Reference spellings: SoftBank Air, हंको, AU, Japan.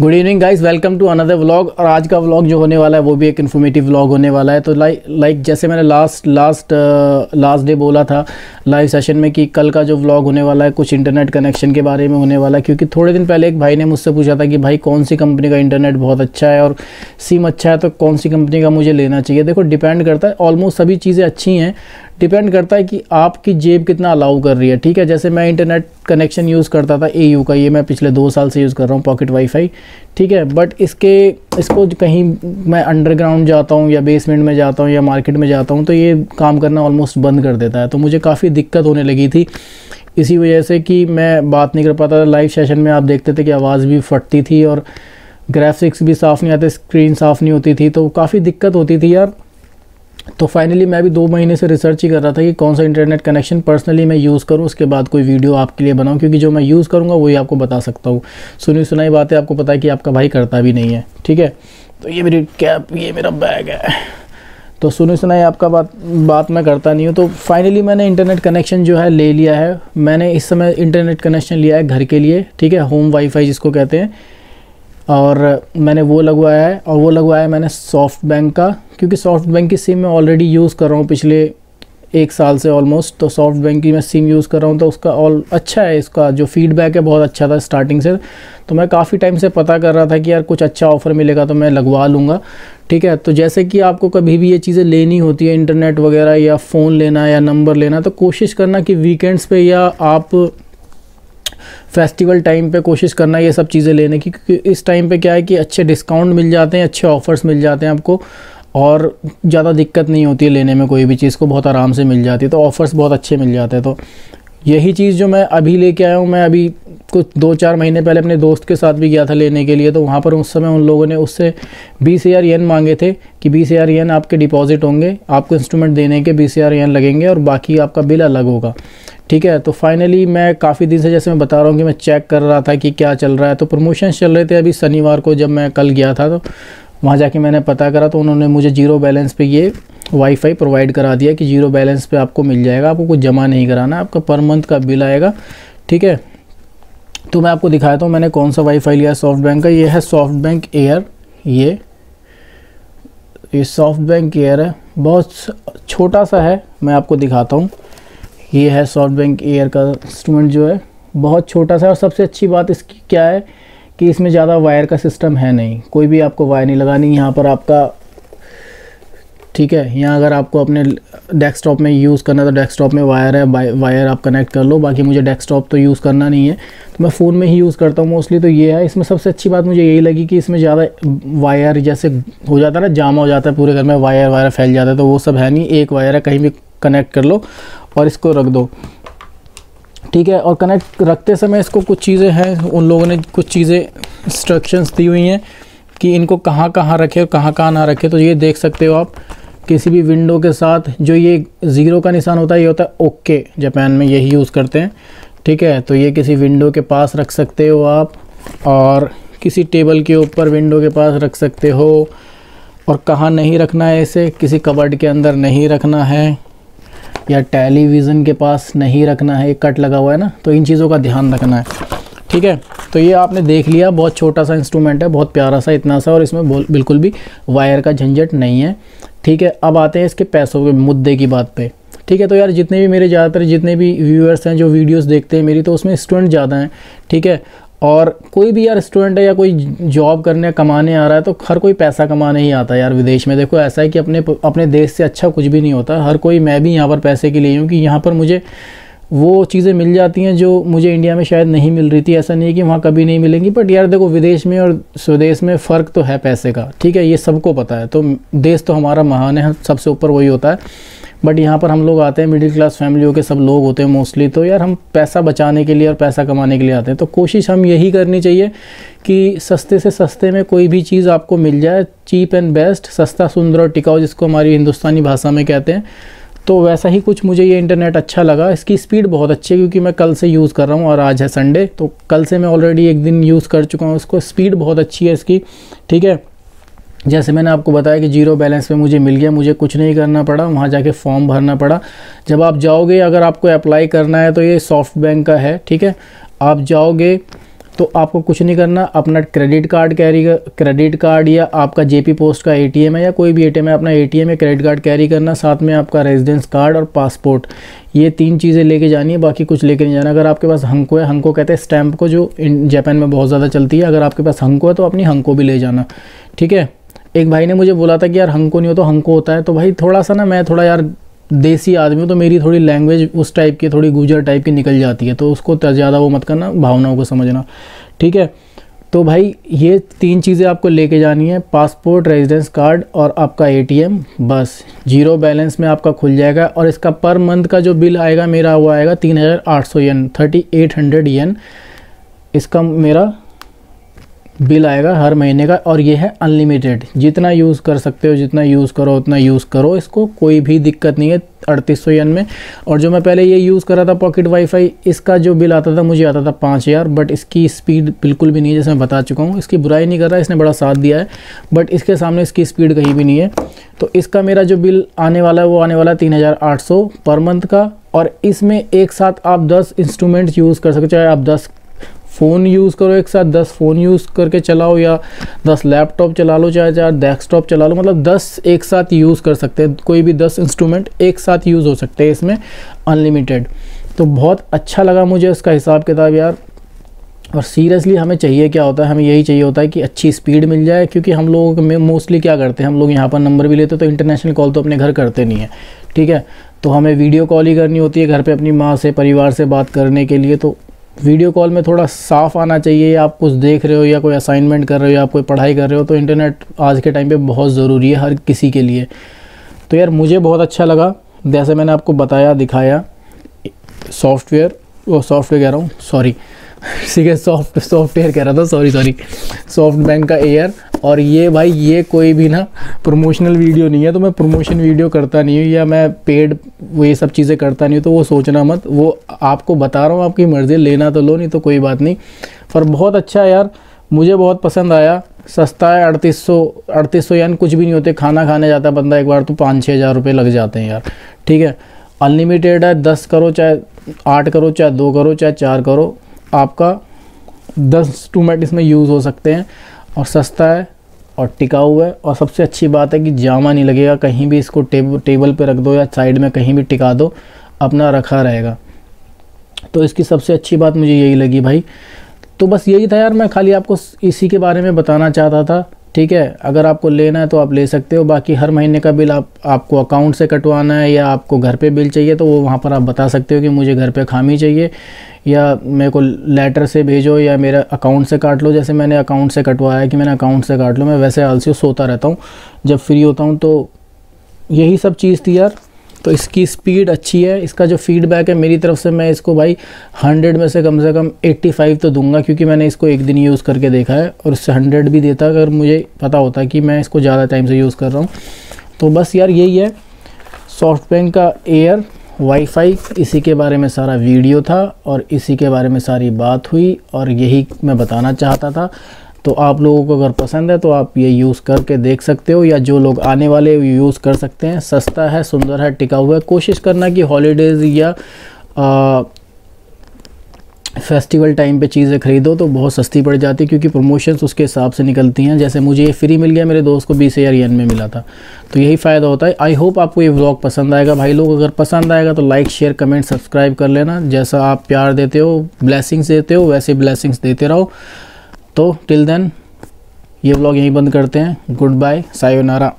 Good evening guys, welcome to another vlog. और आज का व्लॉग जो होने वाला है वो भी एक इन्फॉर्मेटिव व्लॉग होने वाला है। तो लाइक जैसे मैंने लास्ट डे बोला था लाइव सेशन में कि कल का जो व्लॉग होने वाला है कुछ इंटरनेट कनेक्शन के बारे में होने वाला है, क्योंकि थोड़े दिन पहले एक भाई ने मुझसे पूछा था कि भाई कौन सी कंपनी का इंटरनेट बहुत अच्छा है और सिम अच्छा है तो कौन सी कंपनी का मुझे लेना चाहिए। देखो, डिपेंड करता है, ऑलमोस्ट सभी चीज़ें अच्छी हैं, डिपेंड करता है कि आपकी जेब कितना अलाउ कर रही है। ठीक है, जैसे मैं इंटरनेट कनेक्शन यूज़ करता था AU का, ये मैं पिछले 2 साल से यूज़ कर रहा हूँ, पॉकेट वाईफाई। ठीक है, बट इसको कहीं मैं अंडरग्राउंड जाता हूँ या बेसमेंट में जाता हूँ या मार्केट में जाता हूँ तो ये काम करना ऑलमोस्ट बंद कर देता है। तो मुझे काफ़ी दिक्कत होने लगी थी, इसी वजह से कि मैं बात नहीं कर पाता था। लाइव सेशन में आप देखते थे कि आवाज़ भी फटती थी और ग्राफिक्स भी साफ़ नहीं आते, स्क्रीन साफ़ नहीं होती थी, तो काफ़ी दिक्कत होती थी यार। तो फाइनली मैं भी 2 महीने से रिसर्च ही कर रहा था कि कौन सा इंटरनेट कनेक्शन पर्सनली मैं यूज़ करूं, उसके बाद कोई वीडियो आपके लिए बनाऊं, क्योंकि जो मैं यूज़ करूंगा वही आपको बता सकता हूं। सुनी सुनाई बातें आपको पता है कि आपका भाई करता भी नहीं है। ठीक है, तो ये मेरी कैप, ये मेरा बैग है, तो सुनी सुनाई आपका बात मैं करता नहीं हूँ। तो फाइनली मैंने इंटरनेट कनेक्शन जो है ले लिया है। मैंने इस समय इंटरनेट कनेक्शन लिया है घर के लिए, ठीक है, होम वाईफाई जिसको कहते हैं, और मैंने वो लगवाया है। और वो लगवाया है मैंने SoftBank का, क्योंकि SoftBank की सिम मैं ऑलरेडी यूज़ कर रहा हूँ पिछले 1 साल से ऑलमोस्ट। तो SoftBank की मैं सिम यूज़ कर रहा हूँ तो उसका अच्छा है, इसका जो फीडबैक है बहुत अच्छा था स्टार्टिंग से। तो मैं काफ़ी टाइम से पता कर रहा था कि यार कुछ अच्छा ऑफ़र मिलेगा तो मैं लगवा लूँगा। ठीक है, तो जैसे कि आपको कभी भी ये चीज़ें लेनी होती है, इंटरनेट वगैरह या फ़ोन लेना या नंबर लेना, तो कोशिश करना कि वीकेंड्स पर या आप फेस्टिवल टाइम पे कोशिश करना ये सब चीज़ें लेने की, क्योंकि इस टाइम पे क्या है कि अच्छे डिस्काउंट मिल जाते हैं, अच्छे ऑफ़र्स मिल जाते हैं आपको, और ज़्यादा दिक्कत नहीं होती है लेने में, कोई भी चीज़ को बहुत आराम से मिल जाती है, तो ऑफ़र्स बहुत अच्छे मिल जाते हैं। तो यही चीज़ जो मैं अभी लेके आया हूँ, मैं अभी कुछ 2-4 महीने पहले अपने दोस्त के साथ भी गया था लेने के लिए, तो वहाँ पर उस समय उन लोगों ने उससे 20,000 येन मांगे थे कि 20,000 येन आपके डिपॉजिट होंगे, आपको इंस्ट्रूमेंट देने के 20,000 येन लगेंगे और बाकी आपका बिल अलग होगा। ठीक है, तो फाइनली मैं काफ़ी दिन से, जैसे मैं बता रहा हूँ कि मैं चेक कर रहा था कि क्या चल रहा है, तो प्रमोशन चल रहे थे। अभी शनिवार को जब मैं कल गया था तो वहाँ जाके मैंने पता करा, तो उन्होंने मुझे 0 बैलेंस पे ये वाईफाई प्रोवाइड करा दिया कि 0 बैलेंस पे आपको मिल जाएगा, आपको कुछ जमा नहीं कराना, आपका पर मंथ का बिल आएगा। ठीक है, तो मैं आपको दिखाता हूँ मैंने कौन सा वाईफाई लिया है SoftBank का। ये है SoftBank Air, ये SoftBank Air है, बहुत छोटा सा है, मैं आपको दिखाता हूँ। ये है SoftBank Air का इंस्ट्रूमेंट जो है, बहुत छोटा सा, और सबसे अच्छी बात इसकी क्या है कि इसमें ज़्यादा वायर का सिस्टम है नहीं, कोई भी आपको वायर नहीं लगानी यहाँ पर आपका। ठीक है, यहाँ अगर आपको अपने डेस्कटॉप में यूज़ करना है तो डेस्कटॉप में वायर है, वायर आप कनेक्ट कर लो, बाकी मुझे डेस्कटॉप तो यूज़ करना नहीं है, तो मैं फ़ोन में ही यूज़ करता हूँ मोस्टली। तो ये है, इसमें सबसे अच्छी बात मुझे यही लगी कि इसमें ज़्यादा वायर जैसे हो जाता है ना, जामा हो जाता है पूरे घर में, वायर फैल जाता है, तो वो सब है नहीं, एक वायर है, कहीं भी कनेक्ट कर लो और इसको रख दो। ठीक है, और कनेक्ट रखते समय इसको कुछ चीज़ें हैं, उन लोगों ने कुछ चीज़ें इंस्ट्रक्शंस दी हुई हैं कि इनको कहाँ कहाँ रखें और कहाँ कहाँ ना रखें। तो ये देख सकते हो आप, किसी भी विंडो के साथ जो ये 0 का निशान होता है, ये होता है ओके, जापान में यही यूज़ करते हैं। ठीक है, तो ये किसी विंडो के पास रख सकते हो आप, और किसी टेबल के ऊपर विंडो के पास रख सकते हो, और कहाँ नहीं रखना है इसे, किसी कबर्ड के अंदर नहीं रखना है या टेलीविज़न के पास नहीं रखना है, एक कट लगा हुआ है ना, तो इन चीज़ों का ध्यान रखना है। ठीक है, तो ये आपने देख लिया, बहुत छोटा सा इंस्ट्रूमेंट है, बहुत प्यारा सा, इतना सा, और इसमें बिल्कुल भी वायर का झंझट नहीं है। ठीक है, अब आते हैं इसके पैसों के मुद्दे की बात पे। ठीक है, तो यार जितने भी मेरे ज़्यादातर जितने भी व्यूअर्स हैं जो वीडियोस देखते हैं मेरी, तो उसमें स्टूडेंट ज़्यादा हैं। ठीक है, और कोई भी यार स्टूडेंट है या कोई जॉब करने कमाने आ रहा है, तो हर कोई पैसा कमाने ही आता है यार विदेश में। देखो, ऐसा है कि अपने देश से अच्छा कुछ भी नहीं होता, हर कोई, मैं भी यहाँ पर पैसे के लिए हूँ कि यहाँ पर मुझे वो चीज़ें मिल जाती हैं जो मुझे इंडिया में शायद नहीं मिल रही थी। ऐसा नहीं है कि वहाँ कभी नहीं मिलेंगी, बट यार देखो, विदेश में और स्वदेश में फ़र्क तो है पैसे का। ठीक है, ये सबको पता है, तो देश तो हमारा महान है, सबसे ऊपर वही होता है, बट यहाँ पर हम लोग आते हैं मिडिल क्लास फैमिलियों के सब लोग होते हैं मोस्टली, तो यार हम पैसा बचाने के लिए और पैसा कमाने के लिए आते हैं। तो कोशिश हम यही करनी चाहिए कि सस्ते से सस्ते में कोई भी चीज़ आपको मिल जाए, चीप एंड बेस्ट, सस्ता सुंदर और टिकाऊ, जिसको हमारी हिंदुस्तानी भाषा में कहते हैं। तो वैसा ही कुछ मुझे ये इंटरनेट अच्छा लगा, इसकी स्पीड बहुत अच्छी है, क्योंकि मैं कल से यूज़ कर रहा हूँ और आज है संडे, तो कल से मैं ऑलरेडी एक दिन यूज़ कर चुका हूँ इसको, स्पीड बहुत अच्छी है इसकी। ठीक है, जैसे मैंने आपको बताया कि 0 बैलेंस पे मुझे मिल गया, मुझे कुछ नहीं करना पड़ा, वहाँ जाके फॉर्म भरना पड़ा। जब आप जाओगे, अगर आपको अप्लाई करना है तो ये SoftBank का है। ठीक है, आप जाओगे तो आपको कुछ नहीं करना, अपना क्रेडिट कार्ड कैरी या आपका जेपी पोस्ट का एटीएम है या कोई भी एटीएम है, अपना एटीएम या क्रेडिट कार्ड कैरी करना, साथ में आपका रेजिडेंस कार्ड और पासपोर्ट, ये तीन चीज़ें लेके जानी है, बाकी कुछ लेके नहीं जाना। अगर आपके पास हंको है, हंको कहते हैं स्टैम्प को जो जापान में बहुत ज़्यादा चलती है, अगर आपके पास हंको है तो अपनी हंको भी ले जाना, ठीक है। एक भाई ने मुझे बोला था कि यार हंको नहीं हो तो हंको होता है, तो भाई थोड़ा सा ना, मैं थोड़ा यार देसी आदमी हूँ तो मेरी थोड़ी लैंग्वेज उस टाइप की, थोड़ी गुजर टाइप की निकल जाती है, तो उसको ज़्यादा वो मत करना, भावनाओं को समझना, ठीक है। तो भाई ये तीन चीज़ें आपको लेके जानी है, पासपोर्ट, रेजिडेंस कार्ड और आपका एटीएम, बस। जीरो बैलेंस में आपका खुल जाएगा और इसका पर मंथ का जो बिल आएगा मेरा, वो आएगा 3800 येन, 3800 येन इसका मेरा बिल आएगा हर महीने का। और ये है अनलिमिटेड, जितना यूज़ कर सकते हो, जितना यूज़ करो उतना यूज़ करो, इसको कोई भी दिक्कत नहीं है 3800 येन में। और जो मैं पहले ये यूज़ कर रहा था पॉकेट वाईफाई, इसका जो बिल आता था मुझे आता था 5000, बट इसकी स्पीड बिल्कुल भी नहीं है, जैसे मैं बता चुका हूँ। इसकी बुराई नहीं कर रहा, इसने बड़ा साथ दिया है, बट इसके सामने इसकी स्पीड कहीं भी नहीं है। तो इसका मेरा जो बिल आने वाला है वो आने वाला 3800 पर मंथ का। और इसमें एक साथ आप 10 इंस्ट्रूमेंट्स यूज़ कर सकते हो, चाहे आप 10 फ़ोन यूज़ करो, एक साथ 10 फ़ोन यूज़ करके चलाओ, या 10 लैपटॉप चला लो, चाहे चाहे डेस्कटॉप चला लो, मतलब 10 एक साथ यूज़ कर सकते हैं, कोई भी 10 इंस्ट्रूमेंट एक साथ यूज़ हो सकते हैं इसमें अनलिमिटेड। तो बहुत अच्छा लगा मुझे इसका हिसाब किताब यार। और सीरियसली हमें चाहिए क्या होता है, हमें यही चाहिए होता है कि अच्छी स्पीड मिल जाए, क्योंकि हम लोग में मोस्टली क्या करते हैं, हम लोग यहाँ पर नंबर भी लेते हैं तो इंटरनेशनल कॉल तो अपने घर करते नहीं है, ठीक है। तो हमें वीडियो कॉल ही करनी होती है घर पर अपनी माँ से, परिवार से बात करने के लिए। तो वीडियो कॉल में थोड़ा साफ़ आना चाहिए, या आप कुछ देख रहे हो, या कोई असाइनमेंट कर रहे हो, या आप कोई पढ़ाई कर रहे हो, तो इंटरनेट आज के टाइम पे बहुत ज़रूरी है हर किसी के लिए। तो यार मुझे बहुत अच्छा लगा, जैसे मैंने आपको बताया, दिखाया, सॉफ्टबैंक का एयर। और ये भाई ये कोई भी ना प्रमोशनल वीडियो नहीं है, तो मैं प्रमोशन वीडियो करता नहीं हूँ, या मैं पेड वो ये सब चीज़ें करता नहीं हूँ, तो वो सोचना मत, वो आपको बता रहा हूँ, आपकी मर्ज़ी, लेना तो लो नहीं तो कोई बात नहीं। पर बहुत अच्छा यार, मुझे बहुत पसंद आया, सस्ता है, 3800 येन कुछ भी नहीं होते, खाना खाने जाता बंदा एक बार तो 5-6 हज़ार रुपये लग जाते हैं यार, ठीक है। अनलिमिटेड है, 10 करो, चाहे 8 करो, चाहे 2 करो, चाहे 4 करो, आपका 10 इंस्ट्रूमेंट इसमें यूज़ हो सकते हैं, और सस्ता है और टिकाऊ है। और सबसे अच्छी बात है कि जामा नहीं लगेगा, कहीं भी इसको टेबल पे रख दो या साइड में कहीं भी टिका दो, अपना रखा रहेगा। तो इसकी सबसे अच्छी बात मुझे यही लगी भाई। तो बस यही था यार, मैं खाली आपको इसी के बारे में बताना चाहता था, ठीक है। अगर आपको लेना है तो आप ले सकते हो, बाकी हर महीने का बिल आपको अकाउंट से कटवाना है, या आपको घर पे बिल चाहिए तो वो वहाँ पर आप बता सकते हो कि मुझे घर पे खामी चाहिए, या मेरे को लेटर से भेजो, या मेरा अकाउंट से काट लो, जैसे मैंने अकाउंट से कटवाया है कि मैंने अकाउंट से काट लो। मैं वैसे आलसी सोता रहता हूँ, जब फ्री होता हूँ, तो यही सब चीज़ थी यार। तो इसकी स्पीड अच्छी है, इसका जो फीडबैक है मेरी तरफ से, मैं इसको भाई 100 में से कम 85 तो दूंगा, क्योंकि मैंने इसको एक दिन यूज़ करके देखा है, और उससे 100 भी देता अगर मुझे पता होता कि मैं इसको ज़्यादा टाइम से यूज़ कर रहा हूँ। तो बस यार यही है सॉफ्टबैंक का एयर वाईफाई, इसी के बारे में सारा वीडियो था और इसी के बारे में सारी बात हुई, और यही मैं बताना चाहता था। तो आप लोगों को अगर पसंद है तो आप ये यूज़ करके देख सकते हो, या जो लोग आने वाले यूज़ कर सकते हैं। सस्ता है, सुंदर है, टिकाऊ है। कोशिश करना कि हॉलीडेज़ या फेस्टिवल टाइम पे चीज़ें खरीदो तो बहुत सस्ती पड़ जाती है, क्योंकि प्रमोशंस उसके हिसाब से निकलती हैं। जैसे मुझे ये फ्री मिल गया, मेरे दोस्त को 20,000 येन में मिला था, तो यही फ़ायदा होता है। आई होप आपको ये व्लॉग पसंद आएगा भाई लोग, अगर पसंद आएगा तो लाइक, शेयर, कमेंट, सब्सक्राइब कर लेना। जैसा आप प्यार देते हो, ब्लेसिंग्स देते हो, वैसे ब्लेसिंग्स देते रहो। तो टिल देन ये व्लॉग यहीं बंद करते हैं। Good bye, sayonara.